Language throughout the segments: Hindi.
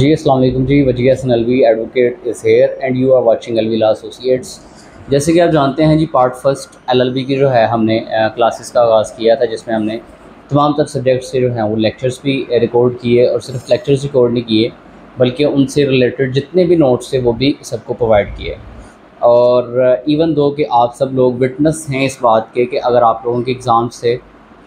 जी अस्सलाम वालेकुम जी, Wajih Hasan Alvi advocate is here and you are watching Alvi law associates. जैसे कि आप जानते हैं जी, पार्ट फर्स्ट एलएलबी की जो है हमने क्लासेस का आगाज़ किया था, जिसमें हमने तमाम तरह सब्जेक्ट्स के जो हैं वो लेक्चर्स भी रिकॉर्ड किए, और सिर्फ लेक्चर्स रिकॉर्ड नहीं किए बल्कि उनसे रिलेटेड जितने भी नोट्स थे वो भी सबको प्रोवाइड किए। और इवन दो कि आप सब लोग विटनेस हैं इस बात के कि अगर आप लोगों के एग्ज़ाम्स थे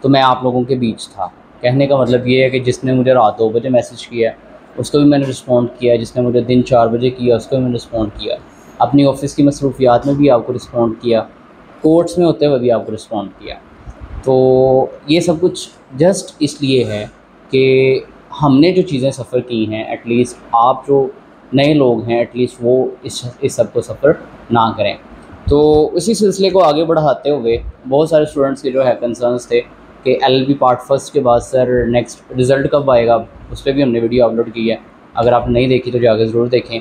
तो मैं आप लोगों के बीच था। कहने का मतलब ये है कि जिसने मुझे रात 2 बजे मैसेज किया उसको भी मैंने रिस्पॉन्ड किया, जिसने मुझे दिन 4 बजे किया उसको भी मैंने रिस्पॉन्ड किया, अपनी ऑफिस की मसरूफियात में भी आपको रिस्पॉन्ड किया, कोर्ट्स में होते हुए भी आपको रिस्पॉन्ड किया। तो ये सब कुछ जस्ट इसलिए है कि हमने जो चीज़ें सफ़र की हैं, एटलीस्ट आप जो नए लोग हैं एटलीस्ट वो इस सब को सफ़र ना करें। तो इसी सिलसिले को आगे बढ़ाते हुए बहुत सारे स्टूडेंट्स के जो है कंसर्न्स थे कि एलएलबी पार्ट फर्स्ट के बाद सर नेक्स्ट रिज़ल्ट कब आएगा, उस पर भी हमने वीडियो अपलोड की है, अगर आप नहीं देखी तो जाकर ज़रूर देखें।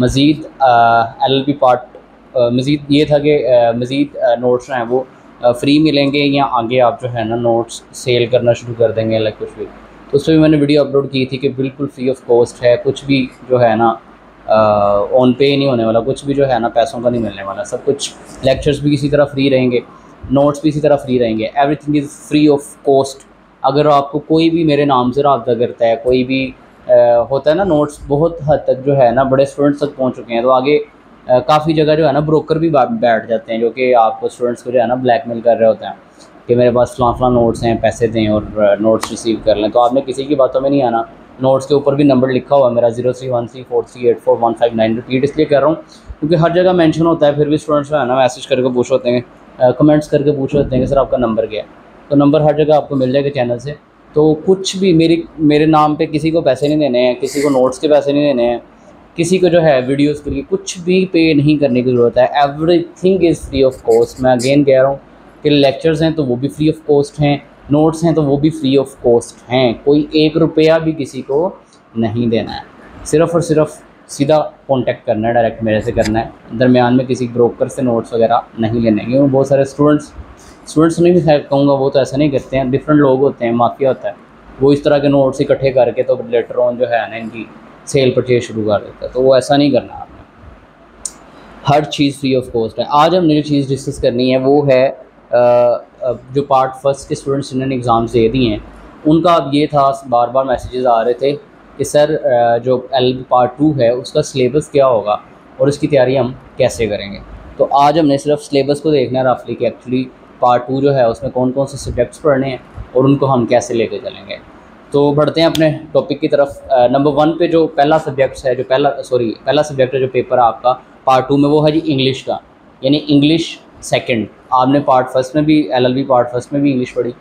मज़ीद एलएलबी पार्ट मज़ीद ये था कि मज़ीद नोट्स हैं वो फ्री मिलेंगे या आगे आप जो है ना नोट्स सेल करना शुरू कर देंगे अलग कुछ भी, तो उस पर भी मैंने वीडियो अपलोड की थी कि बिल्कुल फ्री ऑफ कॉस्ट है, कुछ भी जो है ना ऑन पे नहीं होने वाला, कुछ भी जो है ना पैसों का नहीं मिलने वाला, सब कुछ लेक्चर्स भी इसी तरह फ्री रहेंगे, नोट्स भी इसी तरह फ्री रहेंगे, everything is free of cost. अगर आपको कोई भी मेरे नाम से रब्ता करता है, कोई भी होता है ना, नोट्स बहुत हद तक जो है ना बड़े स्टूडेंट्स तक पहुँच चुके हैं, तो आगे काफ़ी जगह जो है ना ब्रोकर भी बैठ जाते हैं जो कि आपको स्टूडेंट्स को जो है ना ब्लैकमेल कर रहे होते हैं कि मेरे पास फलां नोट्स हैं, पैसे दें और नोट्स रिसीव कर लें। तो आपने किसी की बातों में नहीं आना, नोट्स के ऊपर भी नंबर लिखा हुआ है मेरा 03134384159, रिपीट इसलिए कर रहा हूँ क्योंकि हर जगह मेंशन होता है, फिर भी स्टूडेंट्स जो है ना मैसेज करके पूछ होते हैं, कमेंट्स करके पूछ होते हैं कि सर आपका नंबर क्या है। तो नंबर हर जगह आपको मिल जाएगा चैनल से। तो कुछ भी मेरे नाम पर किसी को पैसे नहीं देने हैं, किसी को नोट्स के पैसे नहीं देने हैं, किसी को जो है वीडियोज़ के लिए कुछ भी पे नहीं करने की ज़रूरत है, everything is free of cost. मैं अगेन कह रहा हूँ कि लेक्चर्स हैं तो वो भी फ्री ऑफ कॉस्ट हैं, नोट्स हैं तो वो भी फ्री ऑफ कॉस्ट हैं, कोई 1 रुपया भी किसी को नहीं देना है, सिर्फ़ और सिर्फ सीधा कांटेक्ट करना है, डायरेक्ट मेरे से करना है, दरमियान में किसी ब्रोकर से नोट्स वगैरह नहीं लेने। क्योंकि बहुत सारे स्टूडेंट्स नहीं भी कहूँगा वो तो ऐसा नहीं करते हैं, डिफरेंट लोग होते हैं, माफिया होता है, वो इस तरह के नोट्स इकट्ठे करके तो लेटर ऑन जो है ना इनकी सेल परचेज शुरू कर देता है। तो वो ऐसा नहीं करना आपने, हर चीज़ फ्री ऑफ कॉस्ट है। आज हमने जो चीज़ डिस्कस करनी है वो है जो पार्ट फर्स्ट के स्टूडेंट्स जिन्होंने एग्ज़ाम्स दे दिए हैं उनका अब ये था, बार बार मैसेजेस आ रहे थे कि सर जो एलएलबी पार्ट 2 है उसका सिलेबस क्या होगा और इसकी तैयारी हम कैसे करेंगे। तो आज हमने सिर्फ सिलेबस को देखना है रफली कि एक्चुअली पार्ट 2 जो है उसमें कौन कौन से सब्जेक्ट्स पढ़ने हैं और उनको हम कैसे लेके चलेंगे। तो बढ़ते हैं अपने टॉपिक की तरफ। नंबर 1 पे जो पहला सब्जेक्ट है जो पेपर है आपका पार्ट 2 में वो है जी इंग्लिश का, यानी इंग्लिश सेकंड। आपने पार्ट फर्स्ट में भी एलएलबी पार्ट फर्स्ट में भी इंग्लिश पढ़ी,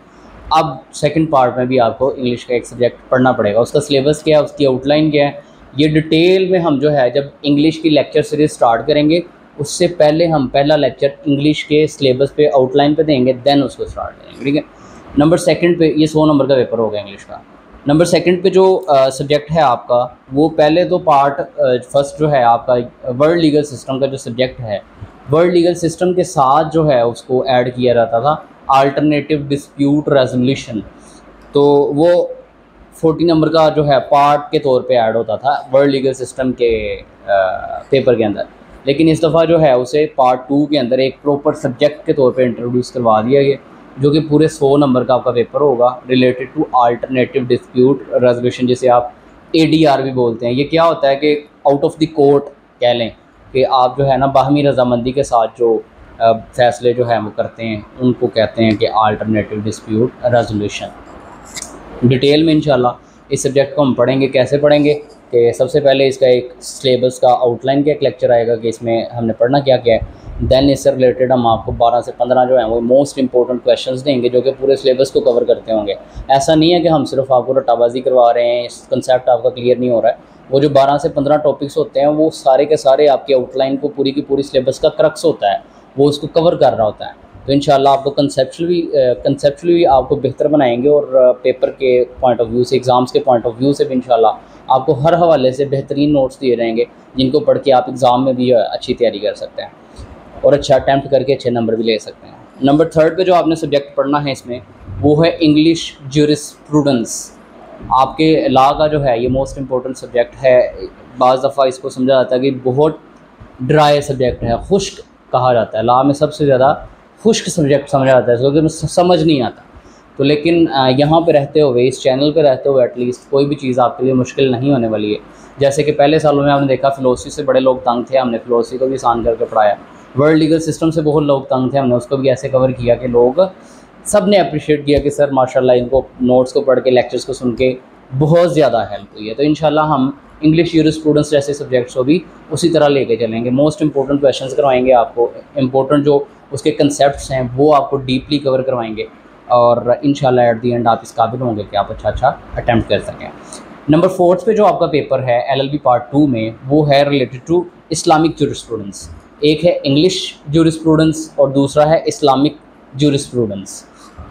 अब सेकंड पार्ट में भी आपको इंग्लिश का एक सब्जेक्ट पढ़ना पड़ेगा। उसका सिलेबस क्या है, उसकी आउटलाइन क्या है, ये डिटेल में हम जो है जब इंग्लिश की लेक्चर सीरीज स्टार्ट करेंगे उससे पहले हम पहला लेक्चर इंग्लिश के सिलेबस पे आउटलाइन पे देंगे, देन उसको स्टार्ट करेंगे, ठीक है। नंबर 2 पे ये 100 नंबर का पेपर होगा इंग्लिश का। नंबर 2 पे जो सब्जेक्ट है आपका वो पहले तो पार्ट फर्स्ट जो है आपका वर्ल्ड लीगल सिस्टम का जो सब्जेक्ट है, वर्ल्ड लीगल सिस्टम के साथ जो है उसको ऐड किया जाता था अल्टरनेटिव डिस्प्यूट रेजोल्यूशन। तो वो 40 नंबर का जो है पार्ट के तौर पे ऐड होता था वर्ल्ड लीगल सिस्टम के पेपर के अंदर, लेकिन इस दफ़ा जो है उसे पार्ट 2 के अंदर एक प्रॉपर सब्जेक्ट के तौर पे इंट्रोड्यूस करवा दिया गया, जो कि पूरे 100 नंबर का आपका पेपर होगा related to alternative dispute resolution, जिसे आप ADR भी बोलते हैं। ये क्या होता है कि आउट ऑफ द कोर्ट कह लें कि आप जो है ना बाहमी रजामंदी के साथ जो फैसले जो है वो करते हैं उनको कहते हैं कि अल्टरनेटिव डिस्प्यूट रेजोल्यूशन। डिटेल में इंशाल्लाह इस सब्जेक्ट को हम पढ़ेंगे। कैसे पढ़ेंगे कि सबसे पहले इसका एक सिलेबस का आउटलाइन का एक लेक्चर आएगा कि इसमें हमने पढ़ना क्या क्या है, दैन इससे रिलेटेड हम आपको 12 से 15 जो है वो मोस्ट इंपॉर्टेंट क्वेश्चंस देंगे जो कि पूरे सिलेबस को कवर करते होंगे। ऐसा नहीं है कि हम सिर्फ आपको रट्टाबाजी करवा रहे हैं, कंसेप्ट आपका क्लियर नहीं हो रहा है। वो जो 12 से 15 टॉपिक्स होते हैं वो सारे के सारे आपके आउटलाइन को पूरी की पूरी सिलेबस का क्रक्स होता है, वो उसको कवर कर रहा होता है। तो इंशाल्लाह आपको कंसेप्चुअली आपको बेहतर बनाएंगे और पेपर के पॉइंट ऑफ व्यू से, एग्ज़ाम्स के पॉइंट ऑफ व्यू से भी इंशाल्लाह आपको हर हवाले से बेहतरीन नोट्स दिए रहेंगे, जिनको पढ़ के आप एग्ज़ाम में भी अच्छी तैयारी कर सकते हैं और अच्छा अटैम्प्ट करके अच्छे नंबर भी ले सकते हैं। नंबर 3 पर जो आपने सब्जेक्ट पढ़ना है इसमें वो है इंग्लिश ज्यूरिसप्रूडेंस। आपके लॉ का जो है ये मोस्ट इम्पोर्टेंट सब्जेक्ट है। बाज़ दफ़ा इसको समझा जाता है कि बहुत ड्राई सब्जेक्ट है, खुश्क कहा जाता है, लॉ में सबसे ज़्यादा खुश्क सब्जेक्ट समझा जाता है क्योंकि समझ नहीं आता। तो लेकिन यहाँ पे रहते हुए, इस चैनल पे रहते हुए एटलीस्ट कोई भी चीज़ आपके लिए मुश्किल नहीं होने वाली है। जैसे कि पहले सालों में आपने देखा फिलोसफी से बड़े लोग तंग थे, हमने फिलोसफी को भी आसान करके पढ़ाया। वर्ल्ड लीगल सिस्टम से बहुत लोग तंग थे, हमने उसको भी ऐसे कवर किया कि लोग सब ने अप्रिशिएट किया कि सर माशाल्लाह इनको नोट्स को पढ़ के, लेक्चर्स को सुन के बहुत ज़्यादा हेल्प हुई है। तो इंशाल्लाह हम इंग्लिश यूरिस्प्रूडेंस जैसे सब्जेक्ट्स को भी उसी तरह लेके चलेंगे। मोस्ट इंपॉर्टेंट क्वेश्चंस करवाएंगे आपको, इंपॉर्टेंट जो उसके कंसेप्ट्स हैं वो आपको डीपली कवर करवाएंगे और इंशाल्लाह एट दी एंड आप इस काबिल होंगे कि आप अच्छा अच्छा अटैम्प्ट कर सकें। नंबर 4 पे जो आपका पेपर है LLB Part 2 में, वो है रिलेटेड टू इस्लामिक जूरिस्प्रूडेंस। एक है इंग्लिश जूरिस्प्रूडेंस और दूसरा है इस्लामिक जूरिस्प्रूडेंस।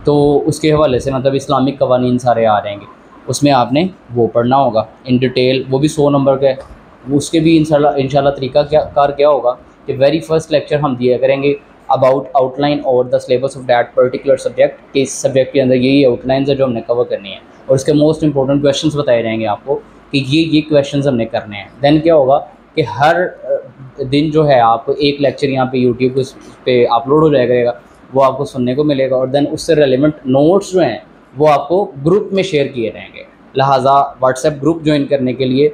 तो उसके हवाले से मतलब इस्लामिक कवानीन सारे आ जाएंगे, उसमें आपने वो पढ़ना होगा इन डिटेल। वो भी 100 नंबर का है। उसके भी इंशाल्लाह तरीका क्या होगा कि वेरी फर्स्ट लेक्चर हम दिया करेंगे अबाउट आउटलाइन और the syllabus of that particular subject, कि इस सब्जेक्ट के अंदर ये आउटलाइंस है जो हमने कवर करनी है और इसके मोस्ट इंपॉर्टेंट क्वेश्चंस बताए जाएंगे आपको कि ये क्वेश्चंस हमने करने हैं। देन क्या होगा कि हर दिन जो है आपको एक लेक्चर यहाँ पे यूट्यूब पे अपलोड हो जाएगा, वो आपको सुनने को मिलेगा और देन उससे रेलिवेंट नोट्स जो हैं वो आपको ग्रुप में शेयर किए रहेंगे। लिहाजा व्हाट्सएप ग्रुप ज्वाइन करने के लिए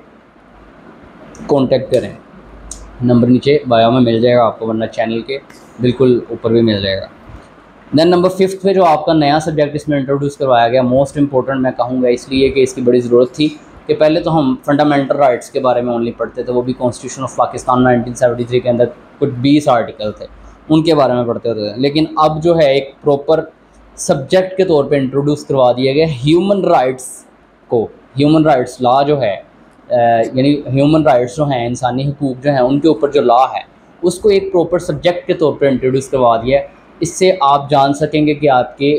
कॉन्टेक्ट करें, नंबर नीचे बायो में मिल जाएगा आपको, वरना चैनल के बिल्कुल ऊपर भी मिल जाएगा। दैन नंबर 5 पे जो आपका नया सब्जेक्ट इसमें इंट्रोड्यूस करवाया गया, मोस्ट इंपॉर्टेंट मैं कहूँगा इसलिए कि इसकी बड़ी ज़रूरत थी कि पहले तो हम फंडामेंटल राइट्स के बारे में ओनली पढ़ते थे, वो भी कॉन्स्टिट्यूशन ऑफ पाकिस्तान 1973 के अंदर कुछ 20 आर्टिकल थे उनके बारे में पढ़ते होते थे। लेकिन अब जो है एक प्रॉपर सब्जेक्ट के तौर पे इंट्रोड्यूस करवा दिया गया ह्यूमन राइट्स को। ह्यूमन राइट्स लॉ जो है यानी ह्यूमन राइट्स जो हैं, इंसानी हकूक़ जो हैं उनके ऊपर जो लॉ है उसको एक प्रॉपर सब्जेक्ट के तौर पे इंट्रोड्यूस करवा दिया। इससे आप जान सकेंगे कि आपके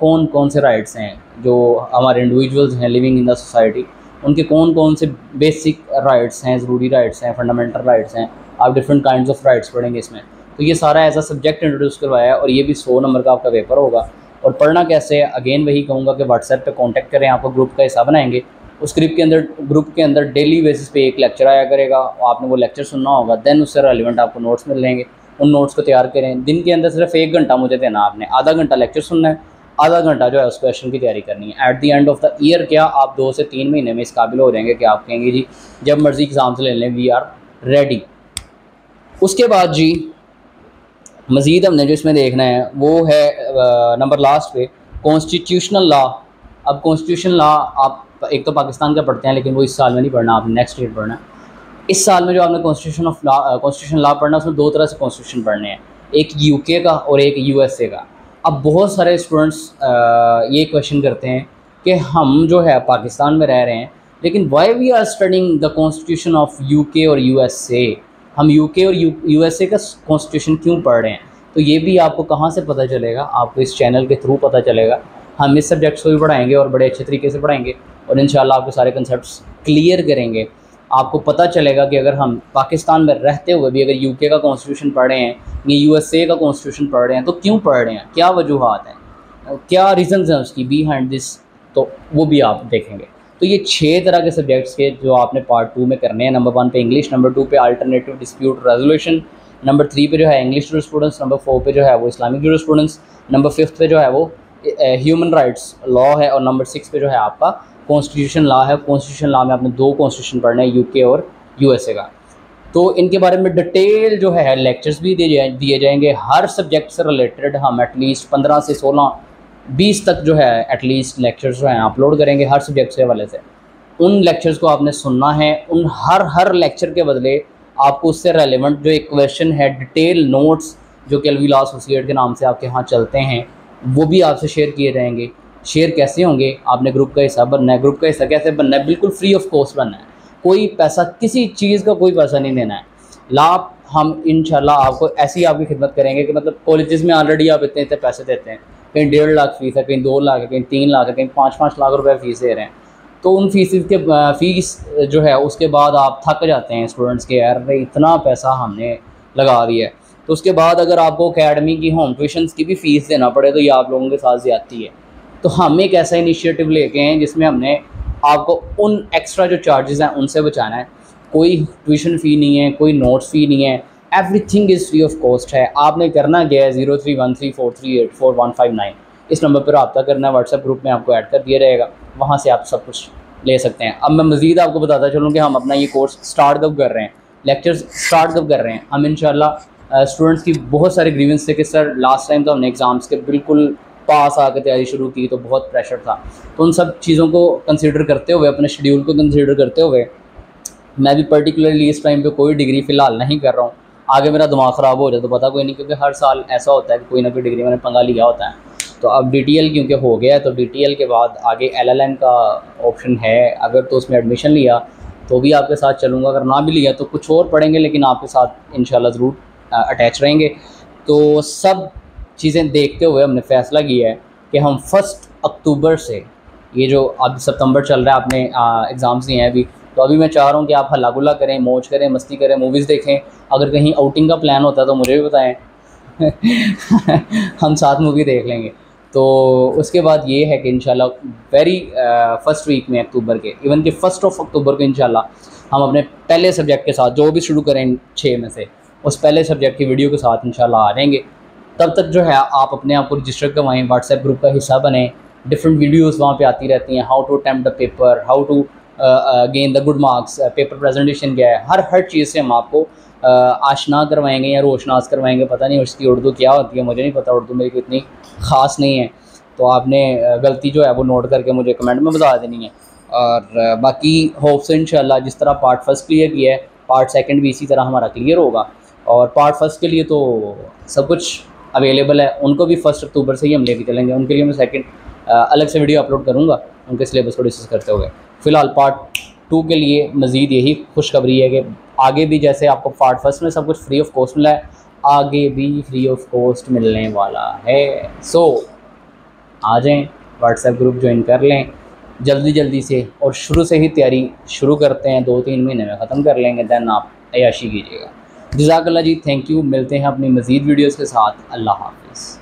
कौन कौन से राइट्स हैं जो हमारे इंडिविजुअल्स हैं लिविंग इन द सोसाइटी, उनके कौन कौन से बेसिक राइट्स हैं, ज़रूरी राइट्स हैं, फंडामेंटल राइट्स हैं। आप डिफरेंट काइंड ऑफ राइट्स पढ़ेंगे इसमें। तो ये सारा एज अ सब्जेक्ट इंट्रोड्यूस करवाया और ये भी 100 नंबर का आपका पेपर होगा। और पढ़ना कैसे, अगेन वही कहूँगा कि व्हाट्सएप पे कांटेक्ट करें, आपको ग्रुप का हिस्सा बनाएंगे। उस ग्रुप के अंदर डेली बेसिस पे एक लेक्चर आया करेगा, आपने वो लेक्चर सुनना होगा, देन उससे रिलेवेंट आपको नोट्स मिल जाएंगे। उन नोट्स को तैयार करें। दिन के अंदर सिर्फ 1 घंटा मुझे देना, आपने आधा घंटा लेक्चर सुनना है, आधा घंटा जो है उस क्वेश्चन की तैयारी करनी है। At the end of the year क्या आप 2 से 3 महीने में इस काबिल हो जाएंगे कि आप कहेंगे जी जब मर्जी एग्ज़ाम से ले लें, वी आर रेडी। उसके बाद जी मज़ीद हमने जो इसमें देखना है वो है नंबर लास्ट पे कॉन्स्टिट्यूशनल लॉ। अब कॉन्स्टिट्यूशनल लॉ आप एक तो पाकिस्तान का पढ़ते हैं लेकिन वो इस साल में नहीं पढ़ना, आपने नेक्स्ट ईयर पढ़ना। इस साल में जो आपने कॉन्स्टिट्यूशनल लॉ पढ़ना, उसमें 2 तरह से कॉन्स्टिट्यूशन पढ़ने हैं, एक UK का और एक USA का। अब बहुत सारे स्टूडेंट्स ये क्वेश्चन करते हैं कि हम जो है पाकिस्तान में रह रहे हैं लेकिन why we are studying the constitution of UK और USA, हम UK और USA का कॉन्स्टिट्यूशन क्यों पढ़ रहे हैं। तो ये भी आपको कहाँ से पता चलेगा, आपको इस चैनल के थ्रू पता चलेगा। हम इस सब्जेक्ट्स को भी पढ़ाएंगे और बड़े अच्छे तरीके से पढ़ाएंगे और इंशाल्लाह आपको सारे कॉन्सेप्ट्स क्लियर करेंगे। आपको पता चलेगा कि अगर हम पाकिस्तान में रहते हुए भी अगर UK का कॉन्स्टिट्यूशन पढ़ रहे हैं या USA का कॉन्स्टिट्यूशन पढ़ रहे हैं तो क्यों पढ़ रहे हैं, क्या वजूहत हैं, क्या रीज़न्स हैं उसकी बिहाइंड दिस, तो वो भी आप देखेंगे। तो ये 6 तरह के सब्जेक्ट्स के जो आपने Part 2 में करने हैं। नंबर 1 पे इंग्लिश, नंबर 2 पे अल्टरनेटिव डिस्प्यूट रेजोल्यूशन, नंबर 3 पे जो है इंग्लिश जूरिस्प्रूडेंस, नंबर 4 पे जो है वो इस्लामिक जूरिस्प्रूडेंस, नंबर 5 पे जो है वो ह्यूमन राइट्स लॉ है और नंबर 6 पे जो है आपका कॉन्स्टिट्यूशन लॉ है। कॉन्स्टिट्यूशन लॉ में आपने 2 कॉन्स्टिट्यूशन पढ़ना है UK और USA का। तो इनके बारे में डिटेल जो है लेक्चर्स भी दिए जाएंगे। हर सब्जेक्ट से रिलेटेड हम एटलीस्ट 15 से 16-20 तक जो है एटलीस्ट लेक्चर्स जो हैं अपलोड करेंगे हर सब्जेक्ट के हवाले से। उन लेक्चर्स को आपने सुनना है। उन हर लेक्चर के बदले आपको उससे रेलेवेंट जो एक क्वेश्चन है, डिटेल नोट्स जो कि एलवी लॉ एसोसिएट के नाम से आपके यहाँ चलते हैं, वो भी आपसे शेयर किए जाएंगे। शेयर कैसे होंगे, आपने ग्रुप का हिस्सा बनना है। ग्रुप का हिस्सा कैसे बनना है, बिल्कुल फ्री ऑफ कॉस्ट बनना है, कोई पैसा किसी चीज़ का कोई पैसा नहीं देना है। लाभ हम इंशाल्लाह आपको ऐसी आपकी खिदमत करेंगे कि मतलब कॉलेजेस में ऑलरेडी आप इतने इतने पैसे देते हैं, कहीं 1.5 लाख फीस है, कहीं 2 लाख है, कहीं 3 लाख है, कहीं 5-5 लाख रुपए फीस दे रहे हैं। तो उन फीस जो है उसके बाद आप थक जाते हैं स्टूडेंट्स के, यार भाई इतना पैसा हमने लगा दिया है। तो उसके बाद अगर आपको अकेडमी की होम ट्यूशन्स की भी फ़ीस देना पड़े तो ये आप लोगों के साथ ज़्यादती है। तो हम एक ऐसा इनिशिएटिव लेके हैं जिसमें हमने आपको उन एक्स्ट्रा जो चार्जेस हैं उनसे बचाना है। कोई ट्यूशन फ़ी नहीं है, कोई नोट्स फ़ी नहीं है, everything is free of cost है। आपने करना क्या है, 031343841159 इस नंबर पर रब्ता करना है। व्हाट्सएप ग्रुप में आपको ऐड कर दिया जाएगा, वहाँ से आप सब कुछ ले सकते हैं। अब मैं मज़ीद आपको बताता चलूँ कि हम अपना ये कोर्स स्टार्ट कब कर रहे हैं, लेक्चर्स स्टार्ट कब कर रहे हैं। हम इंशाल्लाह स्टूडेंट्स की बहुत सारे ग्रीवेंस थे कि सर लास्ट टाइम तो हमने एग्ज़ाम्स के बिल्कुल पास आकर तैयारी शुरू की तो बहुत प्रेशर था, तो उन सब चीज़ों को कंसिडर करते हुए, अपने शेड्यूल को कंसिडर करते हुए, मैं भी पर्टिकुलरली इस टाइम पे कोई डिग्री फ़िलहाल नहीं कर रहा हूँ। आगे मेरा दिमाग ख़राब हो जाए तो पता कोई नहीं, क्योंकि हर साल ऐसा होता है कि कोई ना कोई डिग्री मैंने पंगा लिया होता है। तो अब DTL क्योंकि हो गया है, तो DTL के बाद आगे LLM का ऑप्शन है, अगर तो उसमें एडमिशन लिया तो भी आपके साथ चलूँगा, अगर ना भी लिया तो कुछ और पढ़ेंगे, लेकिन आपके साथ इंशाल्लाह ज़रूर अटैच रहेंगे। तो सब चीज़ें देखते हुए हमने फ़ैसला किया है कि हम 1 अक्टूबर से, ये जो अब सितंबर चल रहा है, आपने एग्ज़ाम्स नहीं हैं अभी, तो अभी मैं चाह रहा हूँ कि आप हल्ला गुल्ला करें, मौज करें, मस्ती करें, मूवीज़ देखें। अगर कहीं आउटिंग का प्लान होता है तो मुझे भी बताएं हम साथ मूवी देख लेंगे। तो उसके बाद ये है कि इंशाल्लाह वेरी फ़र्स्ट वीक में अक्टूबर के, इवन के 1 अक्टूबर को इंशाल्लाह हम अपने पहले सब्जेक्ट के साथ जो भी शुरू करें 6 में से, उस पहले सब्जेक्ट की वीडियो के साथ इंशाल्लाह आ जाएंगे। तब तक जो है आप अपने आप को रजिस्टर करवाएँ, व्हाट्सएप ग्रुप का हिस्सा बने, डिफरेंट वीडियोज़ वहाँ पर आती रहती हैं, how to attempt the paper, how to gain the good marks, paper presentation क्या है, हर चीज़ से हम आपको आशना करवाएंगे या रोशनास करवाएंगे। पता नहीं उसकी उर्दू क्या होती है, मुझे नहीं पता, उर्दू मेरी इतनी ख़ास नहीं है, तो आपने गलती जो है वो नोट करके मुझे कमेंट में बता देनी है। और बाकी होप से इंशाल्लाह जिस तरह पार्ट 1 क्लियर किया है, पार्ट 2 भी इसी तरह हमारा क्लियर होगा। और पार्ट 1 के लिए तो सब कुछ अवेलेबल है, उनको भी 1 अक्टूबर से ही हम लेके चलेंगे। उनके लिए मैं 2 अलग से वीडियो अपलोड करूँगा उनके सिलेबस को डिस्कस करते हुए। फ़िलहाल पार्ट 2 के लिए मज़ीद यही खुशखबरी है कि आगे भी जैसे आपको पार्ट 1 में सब कुछ फ्री ऑफ कॉस्ट मिला है, आगे भी फ्री ऑफ कॉस्ट मिलने वाला है। सो आ जाएँ, व्हाट्सएप ग्रुप ज्वाइन कर लें जल्दी से, और शुरू से ही तैयारी शुरू करते हैं, 2-3 महीने में ख़त्म कर लेंगे, दैन आप अयाशी कीजिएगा। जज़ाकल्लाह जी, थैंक यू। मिलते हैं अपनी मज़ीद वीडियोज़ के साथ। अल्लाह हाफ़िज़।